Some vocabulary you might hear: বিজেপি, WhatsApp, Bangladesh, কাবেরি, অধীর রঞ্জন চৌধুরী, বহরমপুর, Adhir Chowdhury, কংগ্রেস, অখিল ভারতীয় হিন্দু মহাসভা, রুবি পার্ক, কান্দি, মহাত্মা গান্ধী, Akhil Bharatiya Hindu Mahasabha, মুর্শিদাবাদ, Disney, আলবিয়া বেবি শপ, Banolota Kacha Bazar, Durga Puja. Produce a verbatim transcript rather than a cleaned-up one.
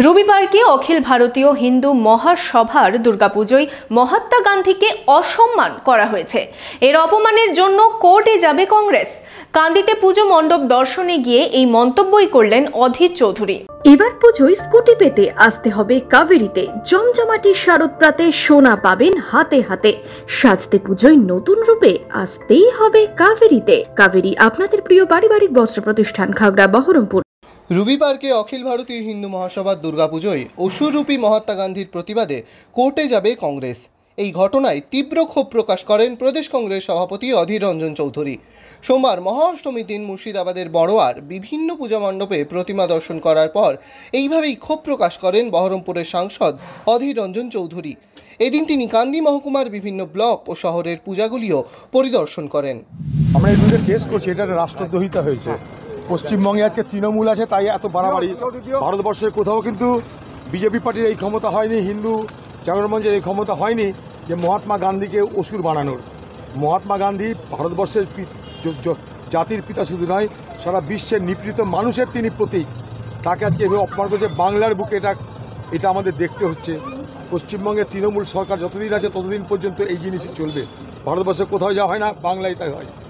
Ruby पार्के अखिल भारतीय हिंदू महासभार दुर्गा पूजोय महात्मा गांधी के असम्मान करा हयेछे। एर अपमानेर जोन्नो कोर्टे जाबे कांग्रेस। कांदीते पुजो मंडप दर्शने गिये एई मंतब्यई करलेन अधीर चौधुरी। এবার পুজোয় স্কুটি পেতে আসতে হবে কাবেরিতে। জমজমাটি শারদ প্রাতে সোনা পাবেন হাতে হাতে। সাজতে পুজোয় নতুন রূপে আসতেই হবে কাবেরিতে। কাবেরি আপনাদের প্রিয় পারিবারিক বস্ত্র প্রতিষ্ঠান, খাগড়া, বহরমপুর। রুবি পার্কে অখিল ভারতীয় হিন্দু মহাসভার দুর্গাপুজোয় অসুররূপী মহাত্মা গান্ধীর প্রতিবাদে কোর্টে যাবে কংগ্রেস। এই ঘটনায় তীব্র ক্ষোভ প্রকাশ করেন প্রদেশ কংগ্রেস সভাপতি অধীর রঞ্জন চৌধুরী। সোমবার মহাষ্টমীর দিন মুর্শিদাবাদের বড়োয়ার বিভিন্ন পূজা মণ্ডপে প্রতিমা দর্শন করার পর এইভাবেই ক্ষোভ প্রকাশ করেন বহরমপুরের সাংসদ অধীর রঞ্জন চৌধুরী। এদিন তিনি কান্দি মহকুমার বিভিন্ন ব্লক ও শহরের পূজাগুলিও পরিদর্শন করেন। আমরা এই দুটো কেস করছি, এটা রাষ্ট্রদ্রোহিতা হয়েছে। পশ্চিমবঙ্গে আজকে তৃণমূল আছে, তাই এত বাড়াবাড়ি। ভারতবর্ষের কোথাও কিন্তু বিজেপি পার্টির এই ক্ষমতা হয়নি, হিন্দু জাগরণ মঞ্চের এই ক্ষমতা হয়নি যে মহাত্মা গান্ধীকে অসুর বানানোর। মহাত্মা গান্ধী ভারতবর্ষের জাতির পিতা শুধু নয়, সারা বিশ্বের নিপীড়িত মানুষের তিনি প্রতীক। তাকে আজকে এভাবে অপমান করছে বাংলার বুকে, এটা এটা আমাদের দেখতে হচ্ছে। পশ্চিমবঙ্গের তৃণমূল সরকার যতদিন আছে ততদিন পর্যন্ত এই জিনিস চলবে। ভারতবর্ষে কোথাও যাওয়া হয় না, বাংলায় তাই হয়।